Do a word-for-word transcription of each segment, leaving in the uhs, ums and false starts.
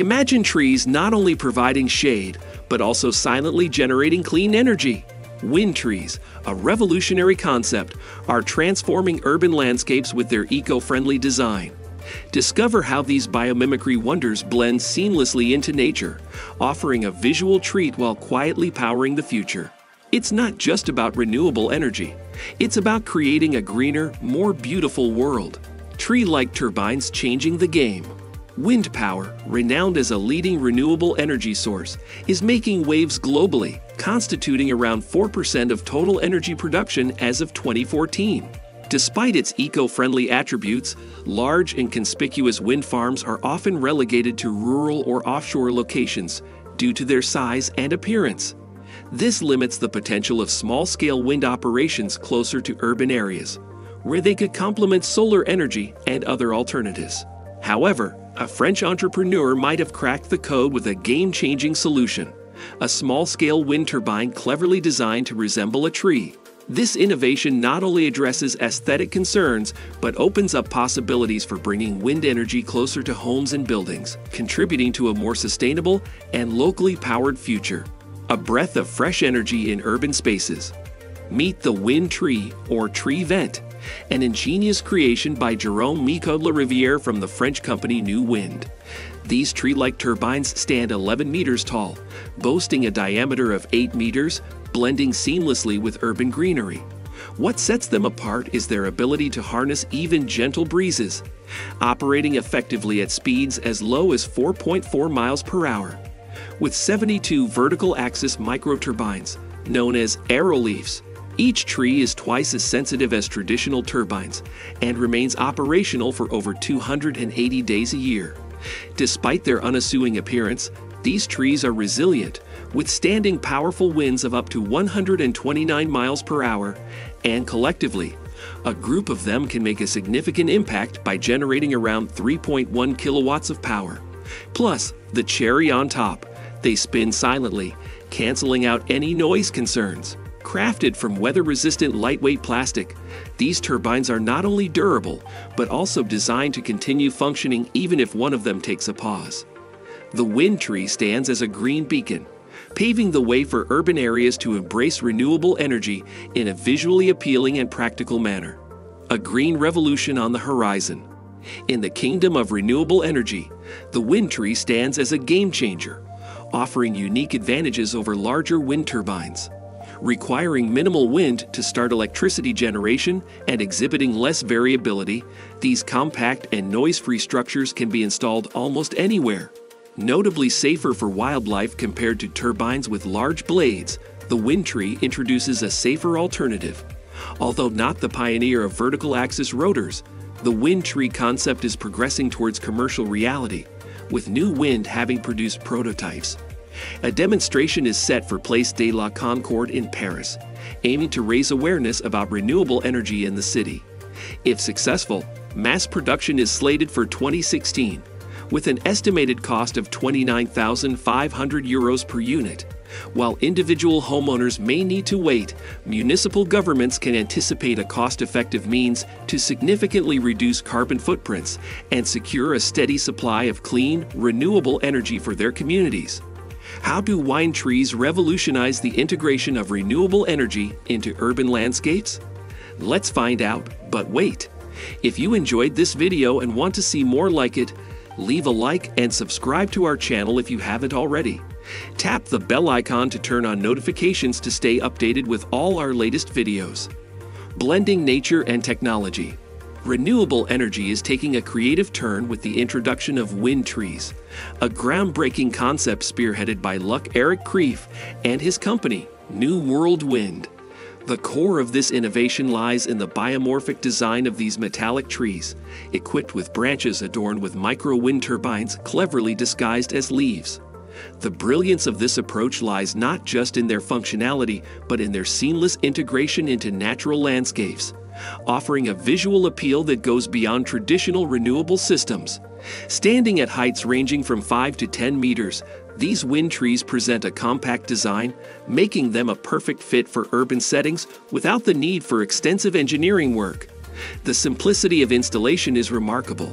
Imagine trees not only providing shade, but also silently generating clean energy. Wind trees, a revolutionary concept, are transforming urban landscapes with their eco-friendly design. Discover how these biomimicry wonders blend seamlessly into nature, offering a visual treat while quietly powering the future. It's not just about renewable energy. It's about creating a greener, more beautiful world. Tree-like turbines changing the game. Wind power, renowned as a leading renewable energy source, is making waves globally, constituting around four percent of total energy production as of twenty fourteen. Despite its eco-friendly attributes, large and conspicuous wind farms are often relegated to rural or offshore locations due to their size and appearance. This limits the potential of small-scale wind operations closer to urban areas, where they could complement solar energy and other alternatives. However, a French entrepreneur might have cracked the code with a game-changing solution, a small-scale wind turbine cleverly designed to resemble a tree. This innovation not only addresses aesthetic concerns, but opens up possibilities for bringing wind energy closer to homes and buildings, contributing to a more sustainable and locally powered future. A breath of fresh energy in urban spaces. Meet the wind tree or tree vent, an ingenious creation by Jérôme Michaud-Larivière from the French company New Wind. These tree-like turbines stand eleven meters tall, boasting a diameter of eight meters, blending seamlessly with urban greenery. What sets them apart is their ability to harness even gentle breezes, operating effectively at speeds as low as four point four miles per hour. With seventy-two vertical-axis microturbines, known as AeroLeafs, each tree is twice as sensitive as traditional turbines and remains operational for over two hundred eighty days a year. Despite their unassuming appearance, these trees are resilient, withstanding powerful winds of up to one hundred twenty-nine miles per hour, and collectively, a group of them can make a significant impact by generating around three point one kilowatts of power. Plus, the cherry on top, they spin silently, canceling out any noise concerns. Crafted from weather-resistant lightweight plastic, these turbines are not only durable, but also designed to continue functioning even if one of them takes a pause. The wind tree stands as a green beacon, paving the way for urban areas to embrace renewable energy in a visually appealing and practical manner. A green revolution on the horizon. In the kingdom of renewable energy, the wind tree stands as a game changer, offering unique advantages over larger wind turbines, requiring minimal wind to start electricity generation and exhibiting less variability. These compact and noise-free structures can be installed almost anywhere. Notably safer for wildlife compared to turbines with large blades, the wind tree introduces a safer alternative. Although not the pioneer of vertical axis rotors, the wind tree concept is progressing towards commercial reality, with New Wind having produced prototypes. A demonstration is set for Place de la Concorde in Paris, aiming to raise awareness about renewable energy in the city. If successful, mass production is slated for twenty sixteen, with an estimated cost of twenty-nine thousand five hundred euros per unit. While individual homeowners may need to wait, municipal governments can anticipate a cost-effective means to significantly reduce carbon footprints and secure a steady supply of clean, renewable energy for their communities. How do wind trees revolutionize the integration of renewable energy into urban landscapes? Let's find out, but wait! If you enjoyed this video and want to see more like it, leave a like and subscribe to our channel if you haven't already. Tap the bell icon to turn on notifications to stay updated with all our latest videos. Blending nature and technology. Renewable energy is taking a creative turn with the introduction of wind trees, a groundbreaking concept spearheaded by Luc Éric Kriéf and his company, New World Wind. The core of this innovation lies in the biomorphic design of these metallic trees, equipped with branches adorned with micro-wind turbines cleverly disguised as leaves. The brilliance of this approach lies not just in their functionality, but in their seamless integration into natural landscapes, offering a visual appeal that goes beyond traditional renewable systems. Standing at heights ranging from five to ten meters, these wind trees present a compact design, making them a perfect fit for urban settings without the need for extensive engineering work. The simplicity of installation is remarkable,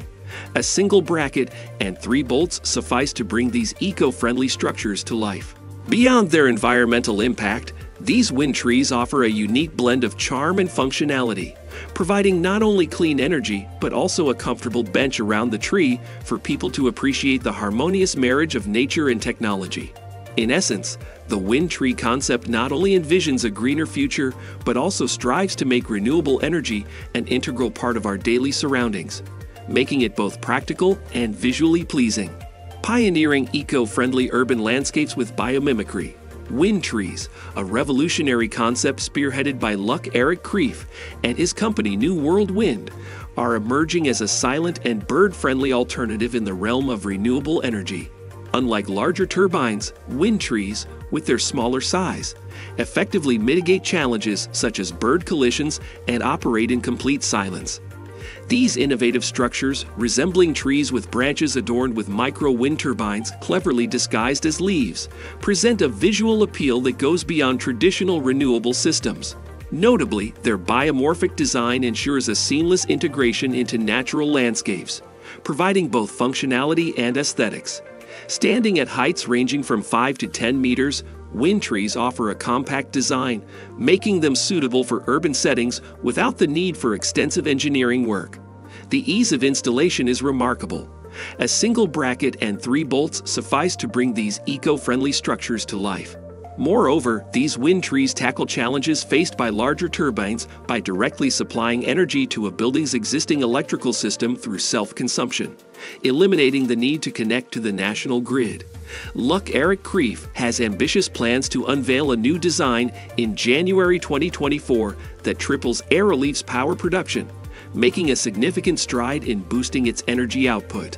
A single bracket and three bolts suffice to bring these eco-friendly structures to life. Beyond their environmental impact, these wind trees offer a unique blend of charm and functionality, providing not only clean energy, but also a comfortable bench around the tree for people to appreciate the harmonious marriage of nature and technology. In essence, the wind tree concept not only envisions a greener future, but also strives to make renewable energy an integral part of our daily surroundings, making it both practical and visually pleasing. Pioneering eco-friendly urban landscapes with biomimicry. Wind trees, a revolutionary concept spearheaded by Luc Éric Kriéf and his company New World Wind, are emerging as a silent and bird-friendly alternative in the realm of renewable energy. Unlike larger turbines, wind trees, with their smaller size, effectively mitigate challenges such as bird collisions and operate in complete silence. These innovative structures, resembling trees with branches adorned with micro wind turbines cleverly disguised as leaves, present a visual appeal that goes beyond traditional renewable systems. Notably, their biomorphic design ensures a seamless integration into natural landscapes, providing both functionality and aesthetics. Standing at heights ranging from five to ten meters, wind trees offer a compact design, making them suitable for urban settings without the need for extensive engineering work. The ease of installation is remarkable. A single bracket and three bolts suffice to bring these eco-friendly structures to life. Moreover, these wind trees tackle challenges faced by larger turbines by directly supplying energy to a building's existing electrical system through self-consumption, eliminating the need to connect to the national grid. Luc Éric Kriéf has ambitious plans to unveil a new design in January twenty twenty-four that triples AeroLeafs' power production, making a significant stride in boosting its energy output.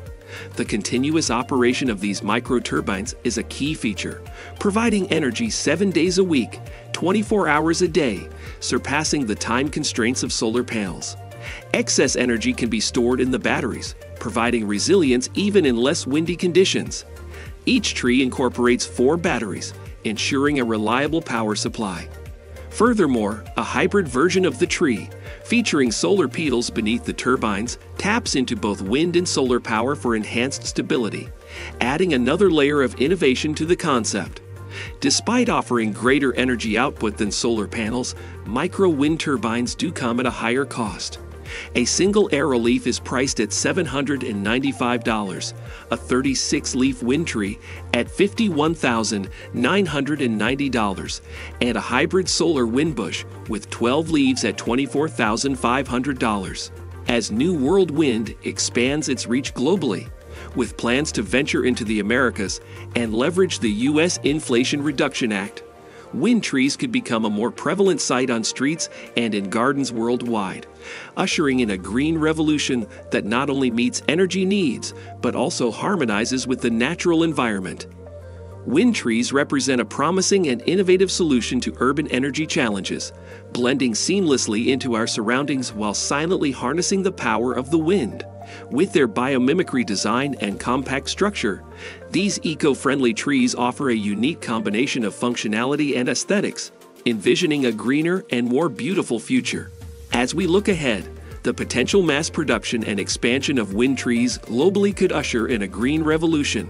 The continuous operation of these microturbines is a key feature, providing energy seven days a week, twenty-four hours a day, surpassing the time constraints of solar panels. Excess energy can be stored in the batteries, providing resilience even in less windy conditions. Each tree incorporates four batteries, ensuring a reliable power supply. Furthermore, a hybrid version of the tree, featuring solar pedals beneath the turbines, taps into both wind and solar power for enhanced stability, adding another layer of innovation to the concept. Despite offering greater energy output than solar panels, micro wind turbines do come at a higher cost. A single AeroLeaf is priced at seven hundred ninety-five dollars, a thirty-six leaf wind tree at fifty-one thousand nine hundred ninety dollars, and a hybrid solar wind bush with twelve leaves at twenty-four thousand five hundred dollars. As New World Wind expands its reach globally, with plans to venture into the Americas and leverage the U S Inflation Reduction Act, wind trees could become a more prevalent sight on streets and in gardens worldwide, ushering in a green revolution that not only meets energy needs, but also harmonizes with the natural environment. Wind trees represent a promising and innovative solution to urban energy challenges, blending seamlessly into our surroundings while silently harnessing the power of the wind. With their biomimicry design and compact structure, these eco-friendly trees offer a unique combination of functionality and aesthetics, envisioning a greener and more beautiful future. As we look ahead, the potential mass production and expansion of wind trees globally could usher in a green revolution,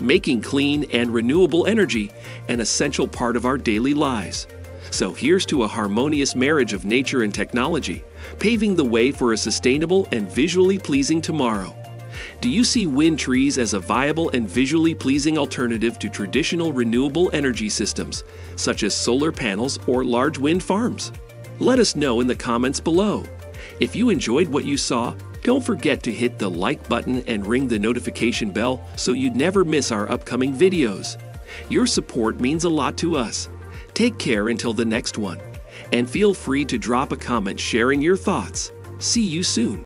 making clean and renewable energy an essential part of our daily lives. So here's to a harmonious marriage of nature and technology, paving the way for a sustainable and visually pleasing tomorrow. Do you see wind trees as a viable and visually pleasing alternative to traditional renewable energy systems, such as solar panels or large wind farms? Let us know in the comments below. If you enjoyed what you saw, don't forget to hit the like button and ring the notification bell so you'd never miss our upcoming videos. Your support means a lot to us. Take care until the next one, and feel free to drop a comment sharing your thoughts. See you soon.